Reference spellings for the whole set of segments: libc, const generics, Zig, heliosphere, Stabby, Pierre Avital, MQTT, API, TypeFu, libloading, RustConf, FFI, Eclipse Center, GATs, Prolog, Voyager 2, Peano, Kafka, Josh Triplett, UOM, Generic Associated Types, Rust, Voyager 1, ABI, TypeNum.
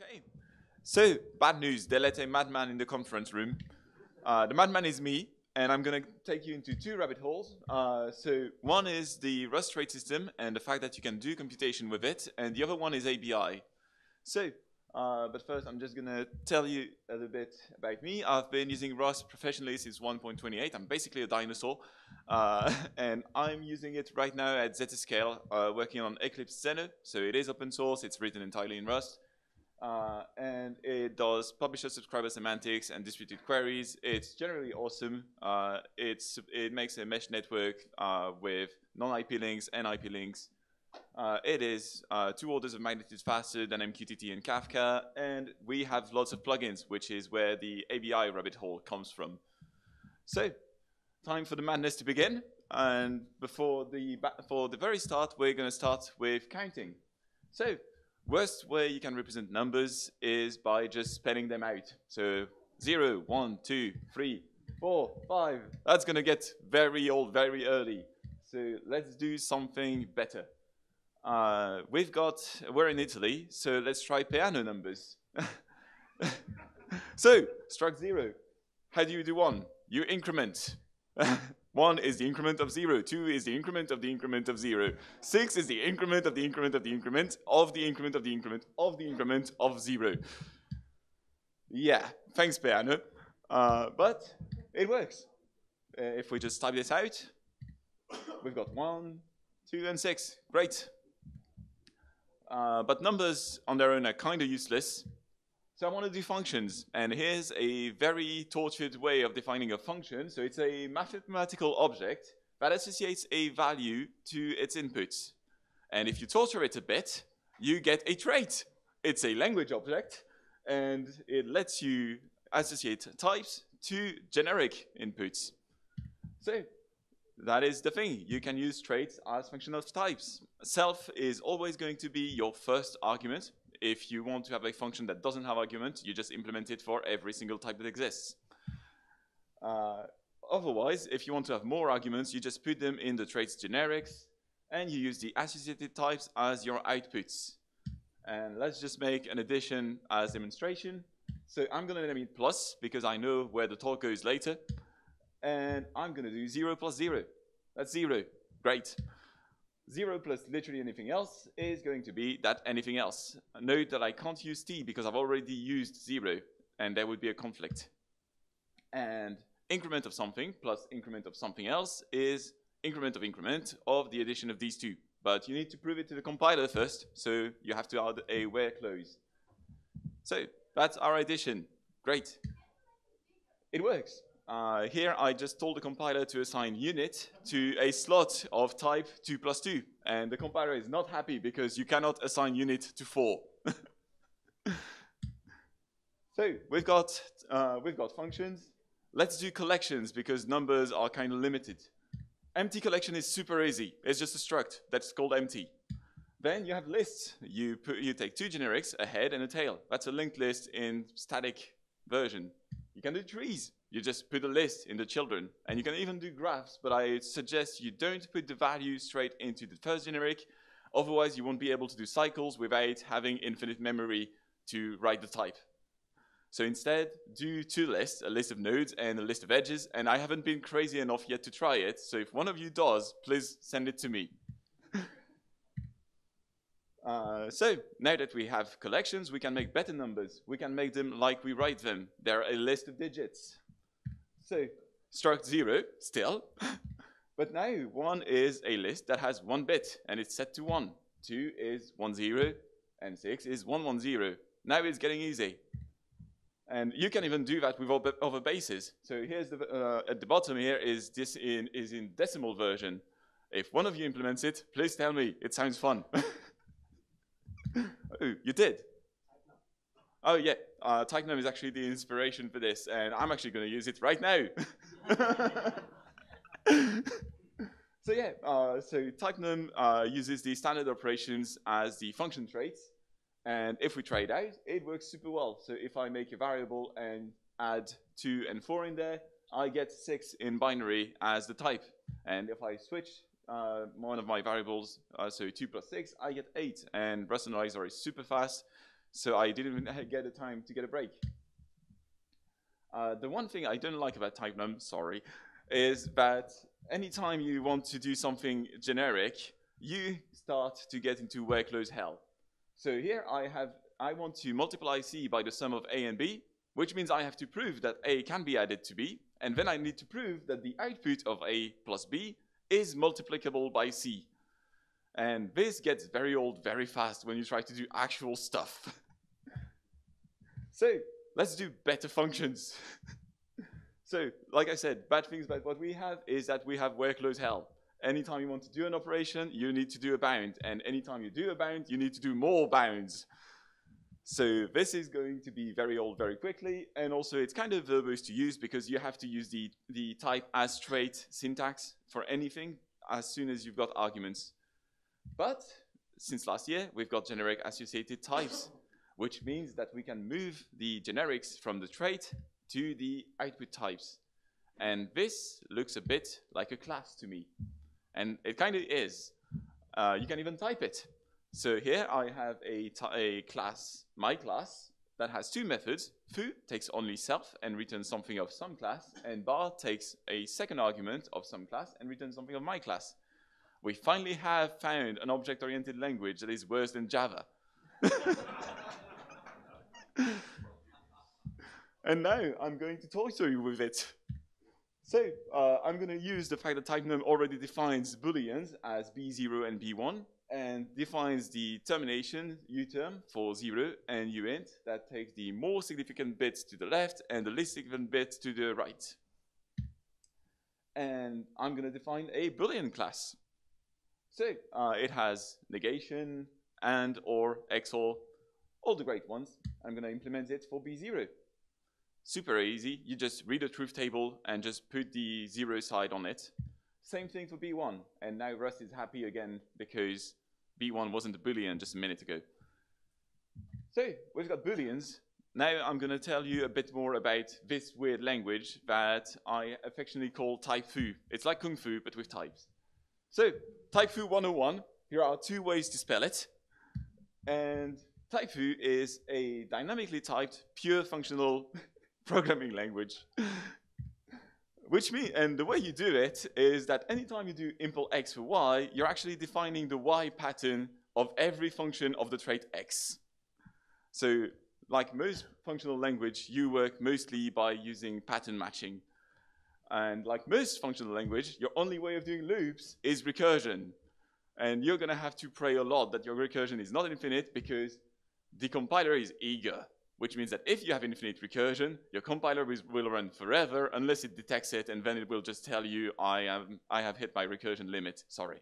Okay, so bad news, they let a madman in the conference room. The madman is me, and I'm gonna take you into two rabbit holes. So one is the Rust rate system and the fact that you can do computation with it, and the other one is ABI. So, but first I'm just gonna tell you a little bit about me. I've been using Rust professionally since 1.28. I'm basically a dinosaur, and I'm using it right now at ZetaScale, working on Eclipse Center. So it is open source, it's written entirely in Rust, and it does publisher-subscriber semantics and distributed queries. It's generally awesome. It makes a mesh network with non-IP links and IP links. It is 2 orders of magnitude faster than MQTT and Kafka, and we have lots of plugins, which is where the ABI rabbit hole comes from. So, time for the madness to begin, and for the very start, we're going to start with counting. So, worst way you can represent numbers is by just spelling them out. So, 0, 1, 2, 3, 4, 5. That's going to get very old very early. So, let's do something better. We're in Italy, so let's try Peano numbers. So, struct 0. How do you do 1? You increment. 1 is the increment of 0. 2 is the increment of the increment of 0. 6 is the increment of the increment of the increment of the increment of the increment of the increment of 0. Yeah, thanks Peano. But it works. If we just type this out, we've got 1, 2 and 6. Great. But numbers on their own are kind of useless. So I want to do functions, and here's a very tortured way of defining a function. So it's a mathematical object that associates a value to its input. And if you torture it a bit, you get a trait. It's a language object, and it lets you associate types to generic inputs. So that is the thing. You can use traits as functions of types. Self is always going to be your first argument. If you want to have a function that doesn't have argument, you just implement it for every single type that exists. Otherwise, if you want to have more arguments, you just put them in the traits generics, and you use the associated types as your outputs. And let's just make an addition as demonstration. So I'm going to name it plus, because I know where the talk goes later. And I'm going to do 0 plus 0. That's 0. Great. 0 plus literally anything else is going to be that anything else. Note that I can't use t because I've already used 0, and there would be a conflict. And increment of something plus increment of something else is increment of the addition of these two. But you need to prove it to the compiler first, so you have to add a where clause. So that's our addition. Great. It works. Here I just told the compiler to assign unit to a slot of type 2 plus 2, and the compiler is not happy because you cannot assign unit to 4. So we've got functions. Let's do collections because numbers are kind of limited. Empty collection is super easy. It's just a struct that's called empty. Then you have lists. You take 2 generics, a head and a tail. That's a linked list in static version. You can do trees. You just put a list in the children, and you can even do graphs, but I suggest you don't put the value straight into the first generic, otherwise you won't be able to do cycles without having infinite memory to write the type. So instead, do 2 lists, a list of nodes and a list of edges, and I haven't been crazy enough yet to try it, so if one of you does, please send it to me. So, now that we have collections, we can make better numbers. We can make them like we write them. They're a list of digits. So, struct 0, still. But now 1 is a list that has 1 bit, and it's set to 1. 2 is 1, 0, and 6 is 1, 1, 0. Now it's getting easy. And you can even do that with other bases. So here's the, at the bottom here is this is in decimal version. If one of you implements it, please tell me. It sounds fun. Oh, you did? Oh, yeah. TypeNum is actually the inspiration for this, and I'm actually going to use it right now. So yeah, so TypeNum uses the standard operations as the function traits, and if we try it out, it works super well. So if I make a variable and add 2 and 4 in there, I get 6 in binary as the type. And if I switch one of my variables, so 2 plus 6, I get 8, and rationalizer is super fast. so I didn't get the time to get a break. The one thing I don't like about TypeNum, sorry, is that anytime you want to do something generic, you start to get into workload hell. So here I want to multiply C by the sum of A and B, which means I have to prove that A can be added to B, and then I need to prove that the output of A plus B is multiplicable by C. And this gets very old very fast when you try to do actual stuff. So let's do better functions. So like I said, bad things about what we have is that we have workload hell. Anytime you want to do an operation, you need to do a bound. And anytime you do a bound, you need to do more bounds. So this is going to be very old very quickly. And also it's kind of verbose to use because you have to use the type as straight syntax for anything as soon as you've got arguments. But since last year, we've got generic associated types, which means that we can move the generics from the trait to the output types. And this looks a bit like a class to me. And it kind of is. You can even type it. So here I have a class, my class, that has two methods. Foo takes only self and returns something of some class, and bar takes a second argument of some class and returns something of my class. We finally have found an object-oriented language that is worse than Java. And now I'm going to torture you with it. So I'm going to use the fact that TypeNum already defines booleans as B0 and B1 and defines the termination uterm for 0 and uint that takes the more significant bits to the left and the least significant bits to the right. And I'm going to define a boolean class. So it has negation, and, or, XOR, all the great ones. I'm going to implement it for B0. Super easy, you just read a truth table and just put the zero side on it. Same thing for B1, and now Rust is happy again because B1 wasn't a boolean just a minute ago. So we've got booleans. Now I'm gonna tell you a bit more about this weird language that I affectionately call TypeFu. It's like Kung Fu, but with types. So TypeFu 101, here are two ways to spell it. And TypeFu is a dynamically typed, pure functional programming language, which means, and the way you do it is that anytime you do impl x for y, you're actually defining the y pattern of every function of the trait x. So like most functional language, you work mostly by using pattern matching. And like most functional language, your only way of doing loops is recursion. And you're gonna have to pray a lot that your recursion is not infinite because the compiler is eager, which means that if you have infinite recursion, your compiler will run forever unless it detects it, and then it will just tell you, I have hit my recursion limit, sorry.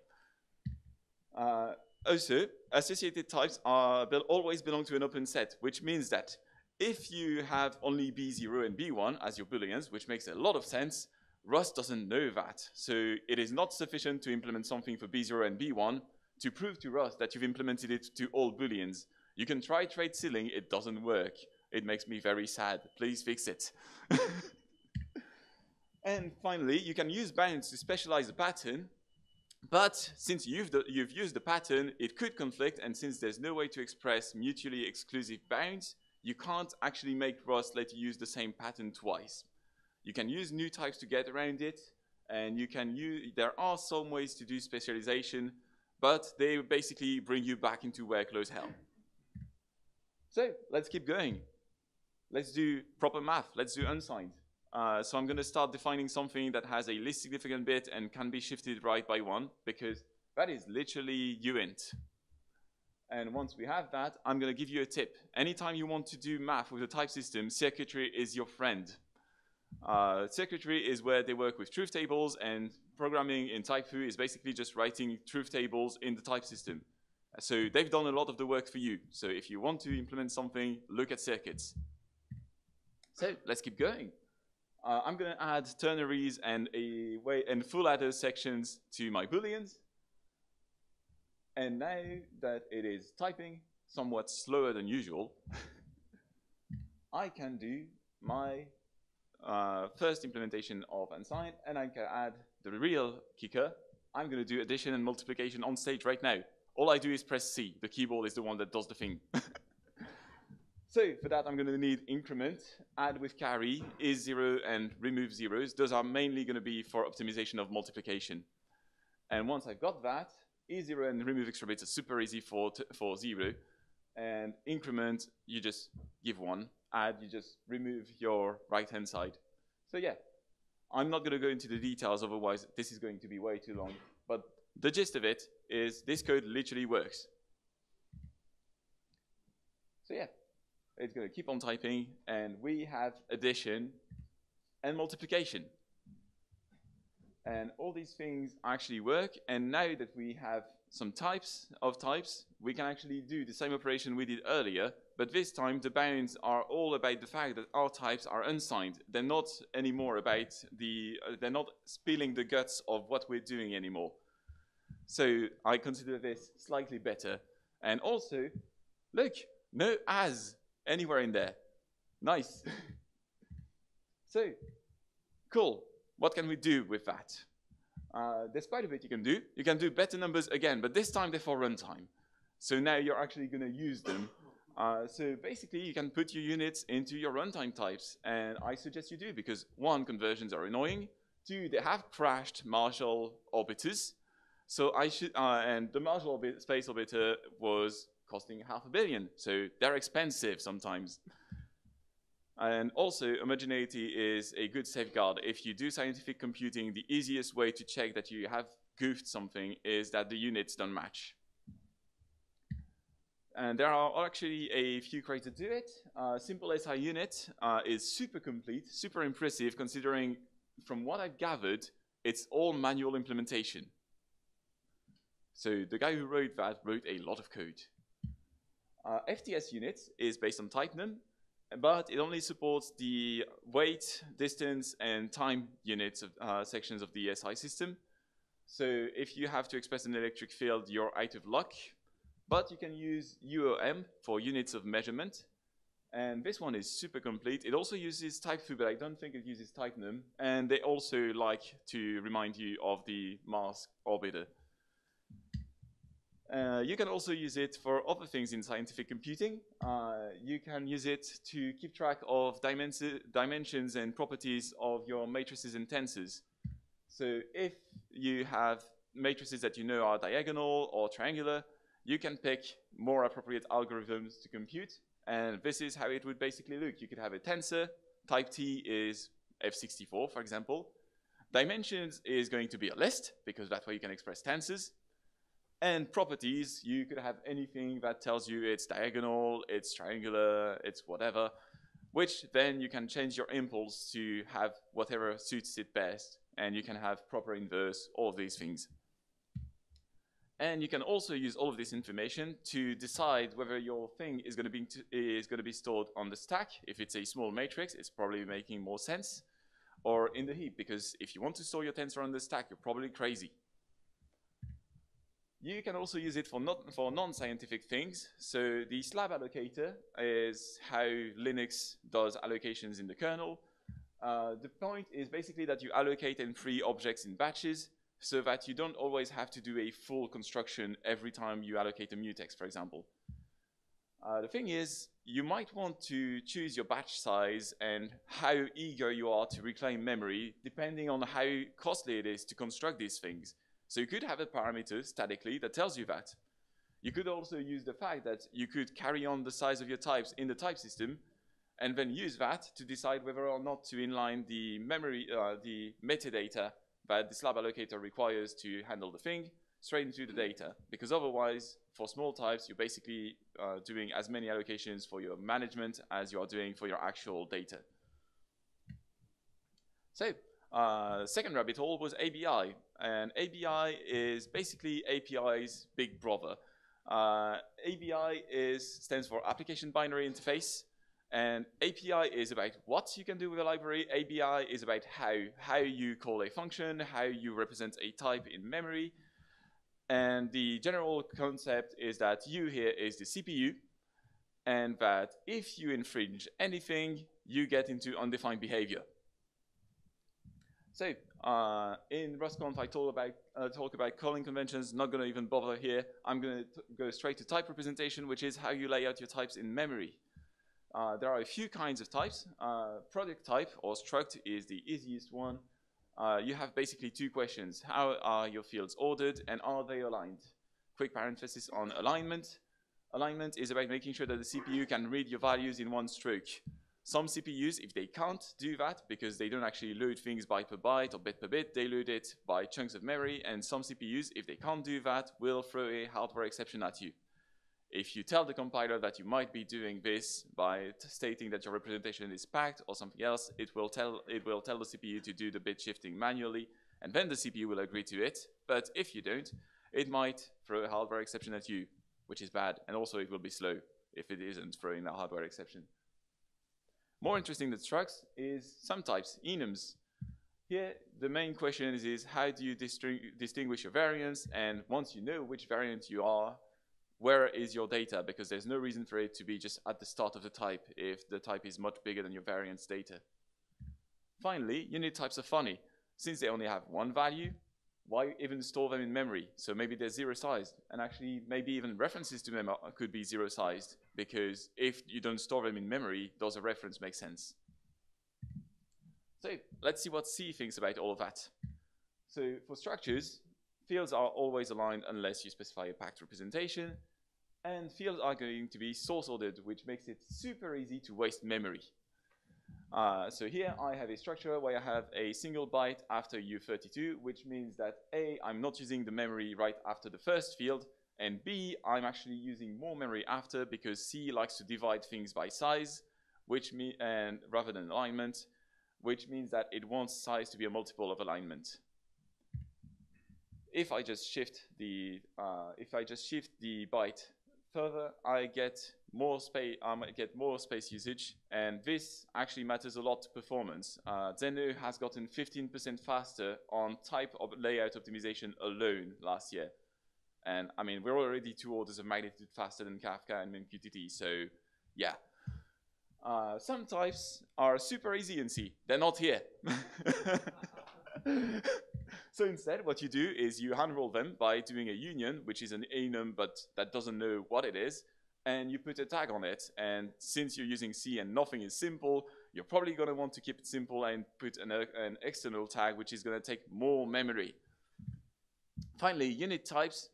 Also, associated types always belong to an open set, which means that if you have only B0 and B1 as your booleans, which makes a lot of sense, Rust doesn't know that. So it is not sufficient to implement something for B0 and B1 to prove to Rust that you've implemented it to all booleans. You can try trait sealing, it doesn't work. It makes me very sad, please fix it. And finally, you can use bounds to specialize the pattern, but since you've used the pattern, it could conflict, and since there's no way to express mutually exclusive bounds, you can't actually make Rust let you use the same pattern twice. You can use new types to get around it, and you can use, there are some ways to do specialization, but they basically bring you back into workload hell. So let's keep going. Let's do proper math. Let's do unsigned. So I'm going to start defining something that has a least significant bit and can be shifted right by 1, because that is literally uint. And once we have that, I'm going to give you a tip. Anytime you want to do math with a type system, circuitry is your friend. Circuitry is where they work with truth tables, and programming in TypeFu is basically just writing truth tables in the type system. So they've done a lot of the work for you. So if you want to implement something, look at circuits. So let's keep going. I'm going to add ternaries and full adder sections to my booleans. And now that it is typing somewhat slower than usual, I can do my first implementation of unsigned, and I can add the real kicker. I'm going to do addition and multiplication on stage right now. All I do is press C. The keyboard is the one that does the thing. So for that, I'm going to need increment, add with carry, is zero, and remove zeros. Those are mainly going to be for optimization of multiplication. And once I've got that, is zero and remove extra bits are super easy for zero. And increment, you just give one. Add, you just remove your right-hand side. So yeah, I'm not going to go into the details, otherwise this is going to be way too long. But the gist of it is this code literally works. So yeah, it's going to keep on typing, and we have addition and multiplication. And all these things actually work, and now that we have some types of types, we can actually do the same operation we did earlier, but this time the bounds are all about the fact that our types are unsigned. They're not anymore about the, they're not spilling the guts of what we're doing anymore. So I consider this slightly better. And also, look, no as anywhere in there. Nice. So, cool. What can we do with that? There's quite a bit you can do. You can do better numbers again, but this time they're for runtime. So now you're actually going to use them. So basically, you can put your units into your runtime types, and I suggest you do, because one, conversions are annoying. Two, they have crashed marginal orbiters. So I should, and the marginal space orbiter was costing $500 million. So they're expensive sometimes. And also, homogeneity is a good safeguard. If you do scientific computing, the easiest way to check that you have goofed something is that the units don't match. And there are actually a few ways to do it. Simple SI unit is super complete, super impressive, considering from what I've gathered, it's all manual implementation. So the guy who wrote that wrote a lot of code. FTS unit is based on TypeNum, but it only supports the weight, distance, and time units of sections of the SI system. So if you have to express an electric field, you're out of luck. But you can use UOM for units of measurement. And this one is super complete. It also uses TypeFu, but I don't think it uses TypeNum. And they also like to remind you of the mass orbiter. You can also use it for other things in scientific computing. You can use it to keep track of dimensions and properties of your matrices and tensors. So if you have matrices that you know are diagonal or triangular, you can pick more appropriate algorithms to compute. And this is how it would basically look. You could have a tensor. Type T is F64, for example. Dimensions is going to be a list, because that way you can express tensors. And properties, you could have anything that tells you it's diagonal, it's triangular, it's whatever, which then you can change your impulse to have whatever suits it best, and you can have proper inverse, all of these things. And you can also use all of this information to decide whether your thing is going to be stored on the stack. If it's a small matrix, it's probably making more sense, or in the heap, because if you want to store your tensor on the stack, you're probably crazy. You can also use it for non-scientific things. So the slab allocator is how Linux does allocations in the kernel. The point is basically that you allocate and free objects in batches so that you don't always have to do a full construction every time you allocate a mutex, for example. The thing is, you might want to choose your batch size and how eager you are to reclaim memory, depending on how costly it is to construct these things. So you could have a parameter statically that tells you that. You could also use the fact that you could carry on the size of your types in the type system and then use that to decide whether or not to inline the memory, the metadata that the slab allocator requires to handle the thing straight into the data. Because otherwise, for small types, you're basically doing as many allocations for your management as you are doing for your actual data. So, second rabbit hole was ABI. And ABI is basically API's big brother. ABI stands for Application Binary Interface. And API is about what you can do with a library. ABI is about how you call a function, how you represent a type in memory. And the general concept is that you here is the CPU, and that if you infringe anything, you get into undefined behavior. So in RustConf, I talk about calling conventions. Not going to even bother here. I'm going to go straight to type representation, which is how you lay out your types in memory. There are a few kinds of types. Product type or struct is the easiest one. You have basically two questions. How are your fields ordered and are they aligned? Quick parenthesis on alignment. Alignment is about making sure that the CPU can read your values in one stroke. Some CPUs, if they can't do that because they don't actually load things byte per byte or bit per bit, they load it by chunks of memory, and some CPUs, if they can't do that, will throw a hardware exception at you. If you tell the compiler that you might be doing this by stating that your representation is packed or something else, it will tell the CPU to do the bit shifting manually, and then the CPU will agree to it. But if you don't, it might throw a hardware exception at you, which is bad, and also it will be slow if it isn't throwing a hardware exception. More interesting than structs is some types, enums. Here, the main question is how do you distinguish your variants, and once you know which variant you are, where is your data? Because there's no reason for it to be just at the start of the type if the type is much bigger than your variant's data. Finally, unit types are funny. Since they only have one value, why even store them in memory? So maybe they're zero-sized, and actually maybe even references to them could be zero-sized, because if you don't store them in memory, does a reference make sense? So let's see what C thinks about all of that. So for structures, fields are always aligned unless you specify a packed representation, and fields are going to be source ordered, which makes it super easy to waste memory. So here I have a structure where I have a single byte after U32, which means that A, I'm not using the memory right after the first field, and B, I'm actually using more memory after, because C likes to divide things by size, rather than alignment, which means that it wants size to be a multiple of alignment. If I just shift the byte further, I get more space. I get more space usage, and this actually matters a lot to performance. Zenoh has gotten 15% faster on type of layout optimization alone last year, and I mean we're already 2 orders of magnitude faster than Kafka and MQTT. So, yeah. Some types are super easy in C. They're not here. So instead, what you do is you unroll them by doing a union, which is an enum, but that doesn't know what it is, and you put a tag on it. And since you're using C and nothing is simple, you're probably going to want to keep it simple and put an external tag, which is going to take more memory. Finally, unit types.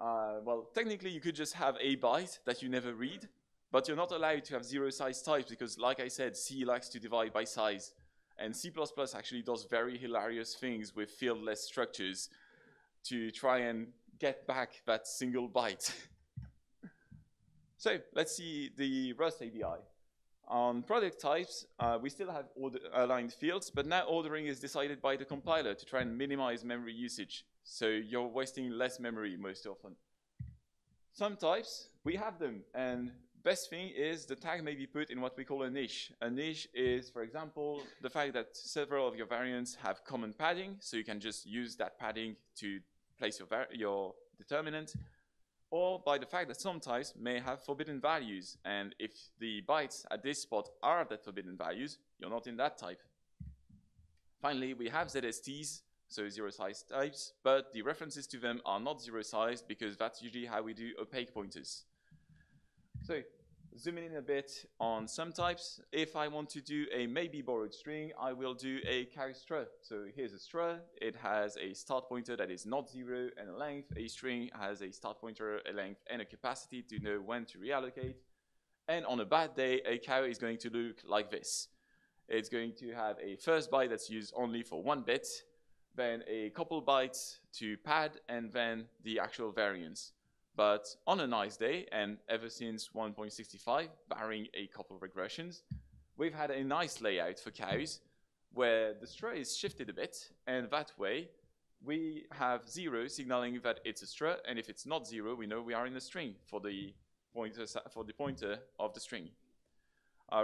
Well, technically, you could just have a byte that you never read, but you're not allowed to have zero-size types because, like I said, C likes to divide by size. And C++ actually does very hilarious things with fieldless structures to try and get back that single byte. So let's see the Rust ABI. On product types, we still have aligned fields, but now ordering is decided by the compiler to try and minimize memory usage. So you're wasting less memory most often. Some types, we have them, and best thing is the tag may be put in what we call a niche. A niche is, for example, the fact that several of your variants have common padding, so you can just use that padding to place your determinant, or by the fact that some types may have forbidden values, and if the bytes at this spot are that forbidden values, you're not in that type. Finally, we have ZSTs, so zero-sized types, but the references to them are not zero-sized because that's usually how we do opaque pointers. So, zooming in a bit on some types, if I want to do a maybe borrowed string, I will do a carry str. So here's a str, it has a start pointer that is not zero and a length. A string has a start pointer, a length, and a capacity to know when to reallocate. And on a bad day, a carry is going to look like this. It's going to have a first byte that's used only for 1 bit, then a couple bytes to pad, and then the actual variance. But on a nice day, and ever since 1.65, barring a couple of regressions, we've had a nice layout for carries where the str is shifted a bit, and that way we have zero signaling that it's a str, and if it's not zero, we know we are in a string for the pointer of the string.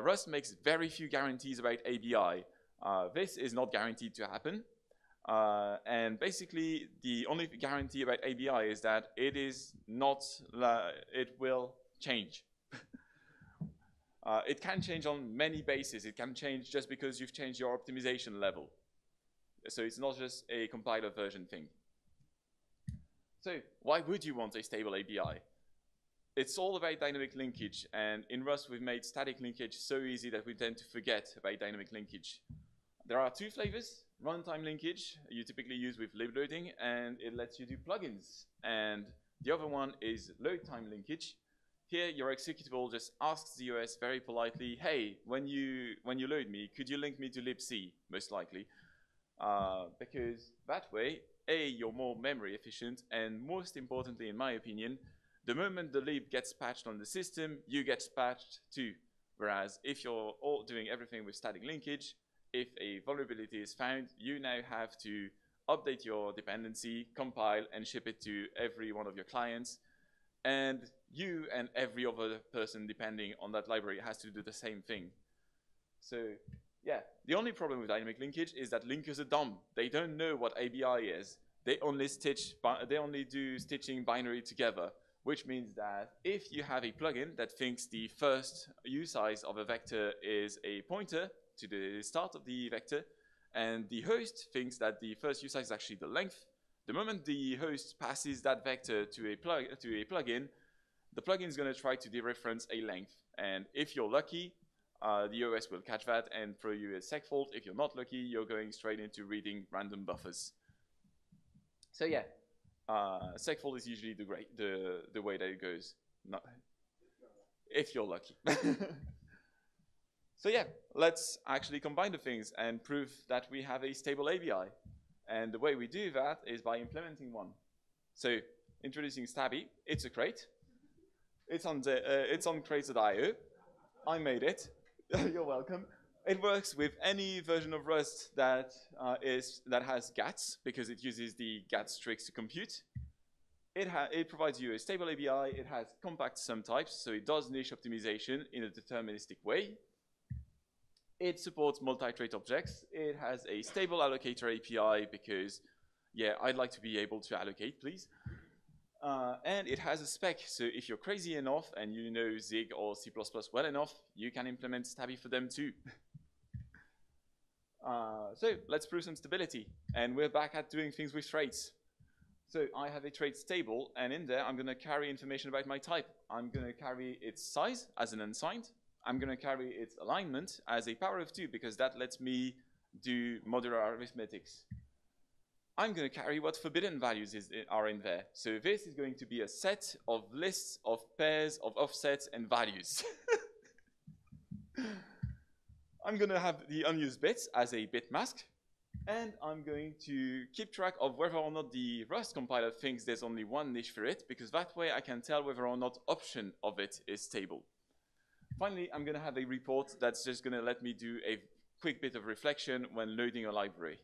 Rust makes very few guarantees about ABI. This is not guaranteed to happen. And basically, the only guarantee about ABI is that it will change. It can change on many bases. It can change just because you've changed your optimization level. So it's not just a compiler version thing. So why would you want a stable ABI? It's all about dynamic linkage, and in Rust we've made static linkage so easy that we tend to forget about dynamic linkage. There are two flavors: runtime linkage, you typically use with libloading, and it lets you do plugins. And the other one is load time linkage. Here, your executable just asks the OS very politely, "Hey, when you load me, could you link me to libc?" Most likely, because that way, A, you're more memory efficient, and most importantly, in my opinion, the moment the lib gets patched on the system, you get patched too. Whereas if you're all doing everything with static linkage, if a vulnerability is found, you now have to update your dependency, compile, and ship it to every one of your clients. And you and every other person depending on that library has to do the same thing. So yeah, the only problem with dynamic linkage is that linkers are dumb. They don't know what ABI is. They only do stitching binary together. Which means that if you have a plugin that thinks the first U size of a vector is a pointer to the start of the vector, and the host thinks that the first U size is actually the length, the moment the host passes that vector to a plugin, the plugin is going to try to dereference a length. And if you're lucky, the OS will catch that and throw you a segfault. If you're not lucky, you're going straight into reading random buffers. So yeah. Segfault is usually the way that it goes, no, if you're lucky. So yeah, let's actually combine the things and prove that we have a stable ABI. And the way we do that is by implementing one. So introducing Stabby, it's a crate. It's on crates.io. I made it. You're welcome. It works with any version of Rust that has GATs, because it uses the GATs tricks to compute. It provides you a stable ABI. It has compact sum types, so it does niche optimization in a deterministic way. It supports multi-trait objects. It has a stable allocator API because, yeah, I'd like to be able to allocate, please. And it has a spec, so if you're crazy enough and you know Zig or C++ well enough, you can implement Stabby for them too. So let's prove some stability, and we're back at doing things with traits. So I have a traits table, and in there I'm going to carry information about my type. I'm going to carry its size as an unsigned. I'm going to carry its alignment as a power of 2 because that lets me do modular arithmetics. I'm going to carry what forbidden values are in there. So this is going to be a set of lists of pairs of offsets and values. I'm going to have the unused bits as a bit mask, and I'm going to keep track of whether or not the Rust compiler thinks there's only one niche for it, because that way I can tell whether or not option of it is stable. Finally, I'm going to have a report that's just going to let me do a quick bit of reflection when loading a library.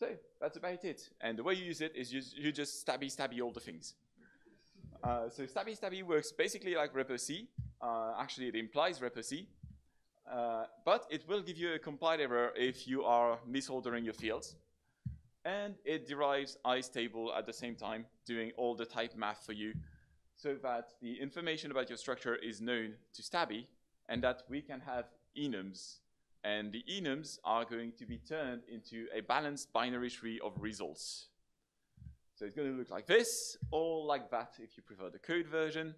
So that's about it. And the way you use it is you just stabby all the things. So stabby works basically like repo-c. Actually, it implies repo-c. But it will give you a compile error if you are misordering your fields. And it derives iStable at the same time, doing all the type math for you, so that the information about your structure is known to Stabby, and that we can have enums. And the enums are going to be turned into a balanced binary tree of results. So it's going to look like this, or like that if you prefer the code version.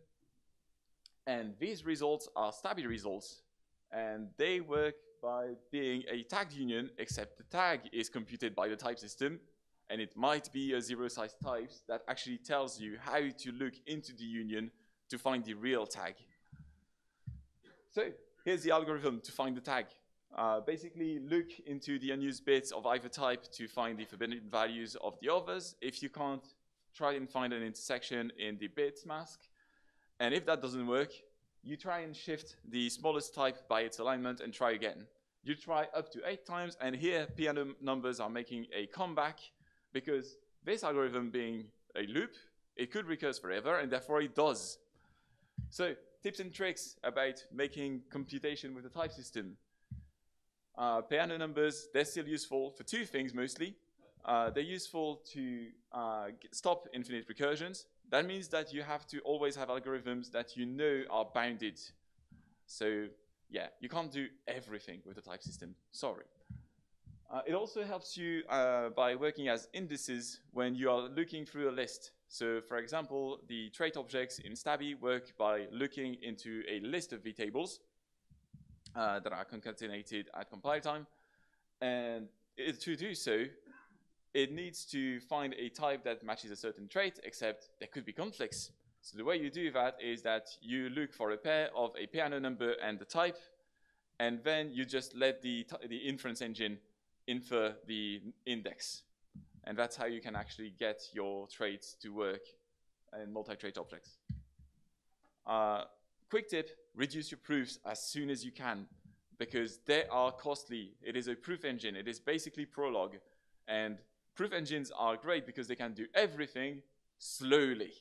And these results are Stabby results. And they work by being a tagged union, except the tag is computed by the type system, and it might be a zero-size types that actually tells you how to look into the union to find the real tag. So here's the algorithm to find the tag. Basically, look into the unused bits of either type to find the forbidden values of the others. If you can't, try and find an intersection in the bit mask. And if that doesn't work, you try and shift the smallest type by its alignment and try again. You try up to 8 times, and here Peano numbers are making a comeback, because this algorithm being a loop, it could recurse forever, and therefore it does. So tips and tricks about making computation with the type system. Peano numbers, they're still useful for two things mostly. They're useful to stop infinite recursions. That means that you have to always have algorithms that you know are bounded. So yeah, you can't do everything with the type system, sorry. It also helps you by working as indices when you are looking through a list. So for example, the trait objects in Stabby work by looking into a list of vtables that are concatenated at compile time. And to do so, it needs to find a type that matches a certain trait, except there could be conflicts. So the way you do that is that you look for a pair of a Peano number and the type, and then you just let the inference engine infer the index. And that's how you can actually get your traits to work in multi-trait objects. Quick tip, reduce your proofs as soon as you can, because they are costly. It is a proof engine. It is basically Prolog. And proof engines are great because they can do everything slowly.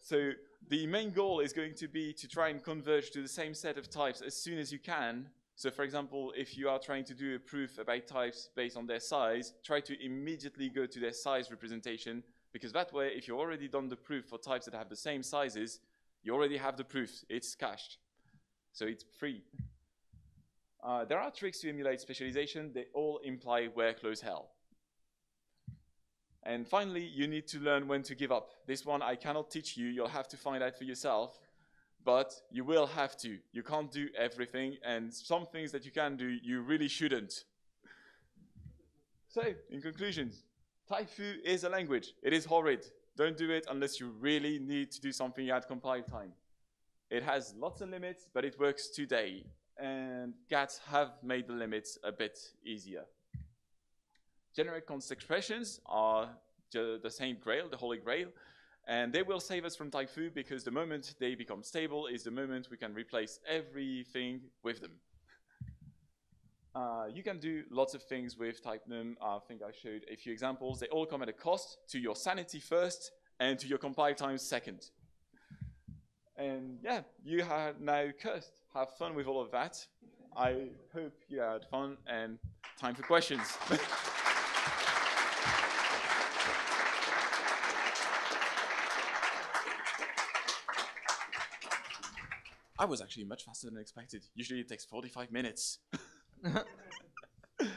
So the main goal is going to be to try and converge to the same set of types as soon as you can. So for example, if you are trying to do a proof about types based on their size, try to immediately go to their size representation, because that way, if you've already done the proof for types that have the same sizes, you already have the proof. It's cached. So it's free. There are tricks to emulate specialization. They all imply workloads hell. And finally, you need to learn when to give up. This one I cannot teach you. You'll have to find out for yourself. But you will have to. You can't do everything, and some things that you can do, you really shouldn't. So, in conclusion, TypeFu is a language. It is horrid. Don't do it unless you really need to do something at compile time. It has lots of limits, but it works today. And GATs have made the limits a bit easier. Generic const expressions are the Saint Grail, the Holy Grail. And they will save us from TypeFu, because the moment they become stable is the moment we can replace everything with them. You can do lots of things with TypeNum. I think I showed a few examples. They all come at a cost, to your sanity first and to your compile time second. And yeah, you are now cursed. Have fun with all of that. I hope you had fun, and time for questions. I was actually much faster than expected. Usually it takes 45 minutes. Okay,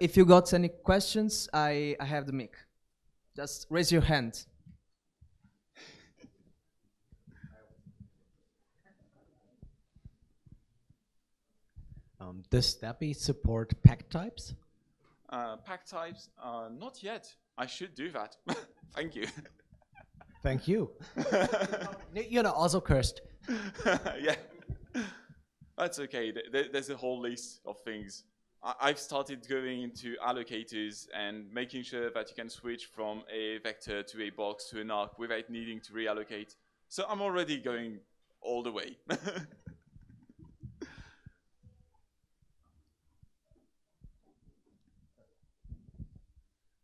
if you got any questions, I have the mic. Just raise your hand. Does Stabby support pack types? Pack types? Not yet. I should do that. Thank you. Thank you. You're not also cursed. Yeah, that's okay. There's a whole list of things. I've started going into allocators and making sure that you can switch from a vector to a box to an arc without needing to reallocate. So I'm already going all the way.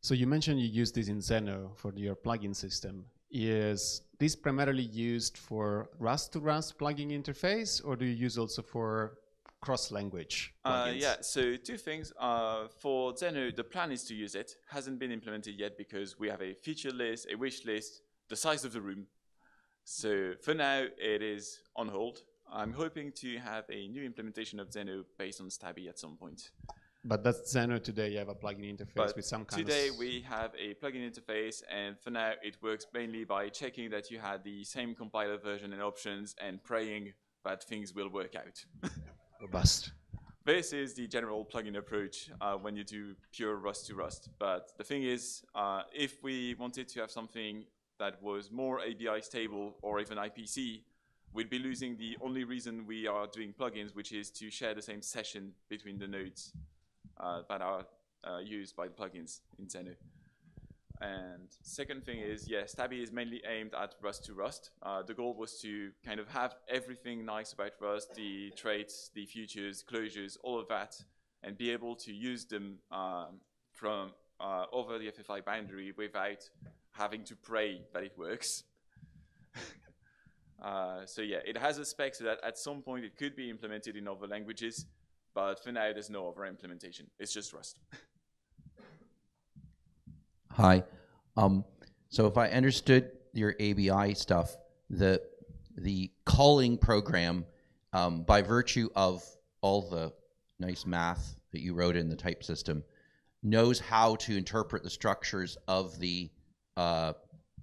So you mentioned you use this in Zenoh for your plugin system. Is this primarily used for Rust to Rust plugin interface, or do you use also for cross-language plugins? Yeah, so two things. For Zenoh, the plan is to use it. Hasn't been implemented yet because we have a feature list, a wish list, the size of the room. So for now, it is on hold. I'm hoping to have a new implementation of Zenoh based on Stabby at some point. But that's Zenoh today. You have a plugin interface with some kind today of... Today we have a plugin interface, and for now it works mainly by checking that you had the same compiler version and options and praying that things will work out. Robust. This is the general plugin approach when you do pure Rust to Rust. But the thing is, if we wanted to have something that was more ABI stable or even IPC, we'd be losing the only reason we are doing plugins, which is to share the same session between the nodes. That are used by the plugins in Zenoh. And second thing is, yeah, Stabby is mainly aimed at Rust to Rust. The goal was to kind of have everything nice about Rust, the traits, the features, closures, all of that, and be able to use them from over the FFI boundary without having to pray that it works. So yeah, it has a spec so that at some point it could be implemented in other languages. But for now, there's no other implementation. It's just Rust. Hi. So if I understood your ABI stuff, the calling program, by virtue of all the nice math that you wrote in the type system, knows how to interpret the structures of the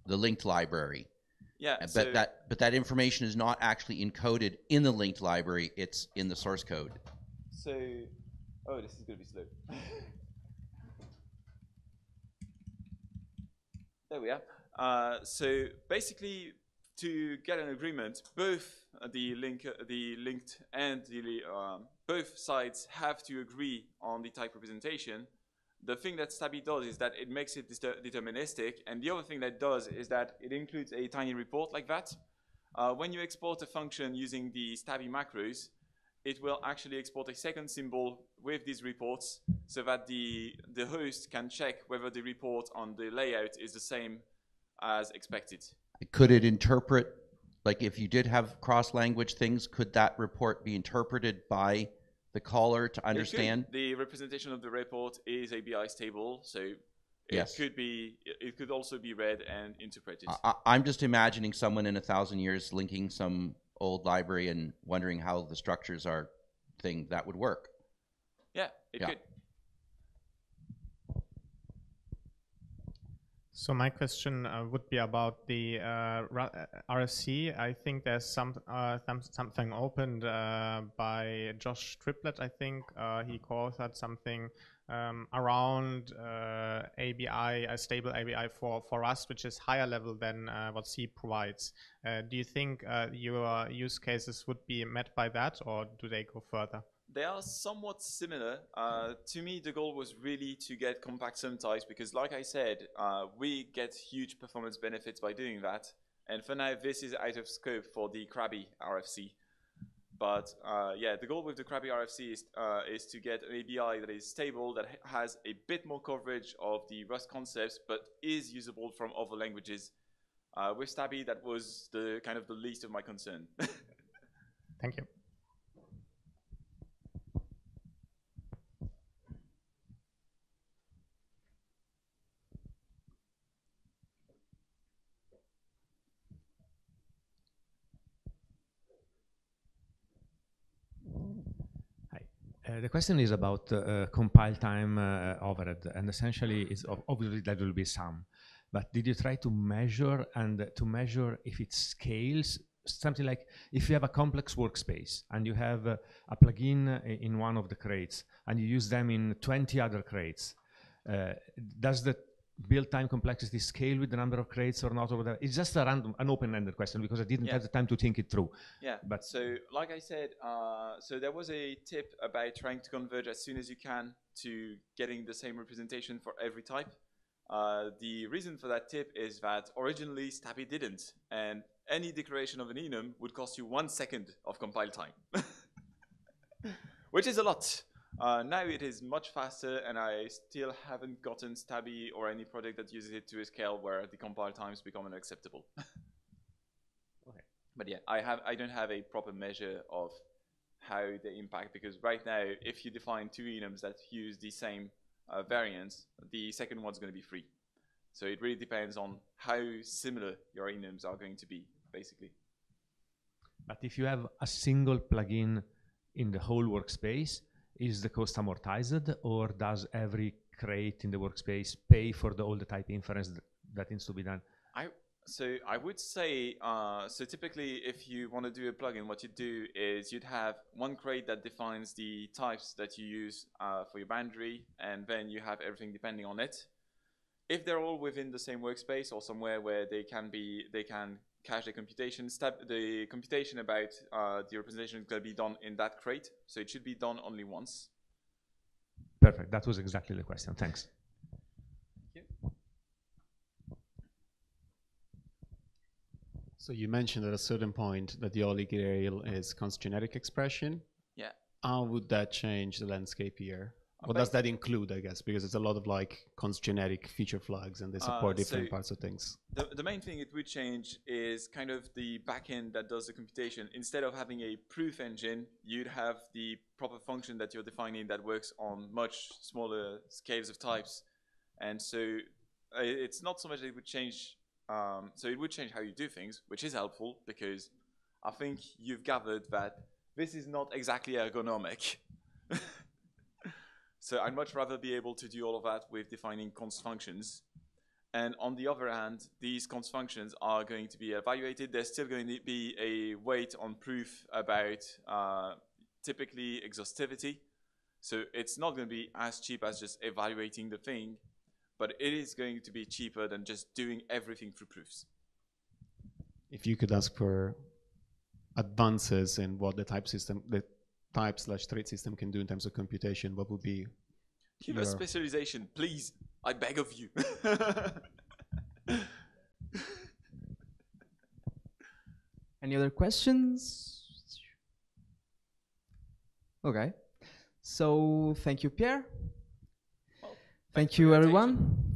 linked library. Yeah, but that information is not actually encoded in the linked library, it's in the source code. So, oh, this is going to be slow. There we are. So basically, to get an agreement, both the linked and the both sides have to agree on the type representation. The thing that Stabby does is that it makes it deterministic, and the other thing that does is that it includes a tiny report like that. When you export a function using the Stabby macros, it will actually export a second symbol with these reports so that the host can check whether the report on the layout is the same as expected. Could it interpret, like if you did have cross-language things, could that report be interpreted by the caller to understand? The representation of the report is ABI stable, so it yes. could be. It could also be read and interpreted. I'm just imagining someone in 1,000 years linking some old library and wondering how the structures are. Thing that would work. Yeah, it yeah. could. So my question would be about the RFC. I think there's something opened by Josh Triplett, I think. He calls that something around ABI, a stable ABI for Rust, which is higher level than what C provides. Do you think your use cases would be met by that, or do they go further? They are somewhat similar. To me, the goal was really to get compact sumtypes because, like I said, we get huge performance benefits by doing that. And for now, this is out of scope for the Krabby RFC. But yeah, the goal with the Krabby RFC is to get an ABI that is stable, that has a bit more coverage of the Rust concepts, but is usable from other languages. With Stabby, that was the kind of the least of my concern. Thank you. The question is about compile time overhead, and essentially it's obviously that will be some, but did you try to measure if it scales? Something like if you have a complex workspace and you have a plugin in one of the crates and you use them in 20 other crates, does the build time complexity scale with the number of crates or not? Or it's just a random, an open-ended question because I didn't yeah. have the time to think it through. Yeah. But so, like I said, so there was a tip about trying to converge as soon as you can to getting the same representation for every type. The reason for that tip is that originally Stabby didn't, and any declaration of an enum would cost you 1 second of compile time, which is a lot. Now it is much faster, and I still haven't gotten Stabby or any project that uses it to a scale where the compile times become unacceptable. Okay. But yeah, I don't have a proper measure of how they impact, because right now, if you define two enums that use the same variants, the second one's going to be free. So it really depends on how similar your enums are going to be, basically. But if you have a single plugin in the whole workspace, is the cost amortized, or does every crate in the workspace pay for all the type inference that needs to be done? So I would say, so typically if you want to do a plugin, what you'd do is you'd have one crate that defines the types that you use for your boundary, and then you have everything depending on it. If they're all within the same workspace or somewhere where they can cache the computation. The computation about the representation is going to be done in that crate, so it should be done only once. Perfect. That was exactly the question. Thanks. Thank you. So you mentioned at a certain point that the holy grail is const-generic expression. Yeah. How would that change the landscape here? What does that include, I guess? Because it's a lot of like const-generic feature flags, and they support different parts of things. The main thing it would change is kind of the backend that does the computation. Instead of having a proof engine, you'd have the proper function that you're defining that works on much smaller scales of types. And so it's not so much that it would change. So it would change how you do things, which is helpful, because I think you've gathered that this is not exactly ergonomic. So I'd much rather be able to do all of that with defining const functions. And on the other hand, these const functions are going to be evaluated. There's still going to be a weight on proof about typically exhaustivity. So it's not going to be as cheap as just evaluating the thing, but it is going to be cheaper than just doing everything through proofs. If you could ask for advances in what the type system, the type/trait system can do in terms of computation, what would be? Give us specialization, please. I beg of you. Any other questions? Okay. So thank you, Pierre. Well, thank you, everyone.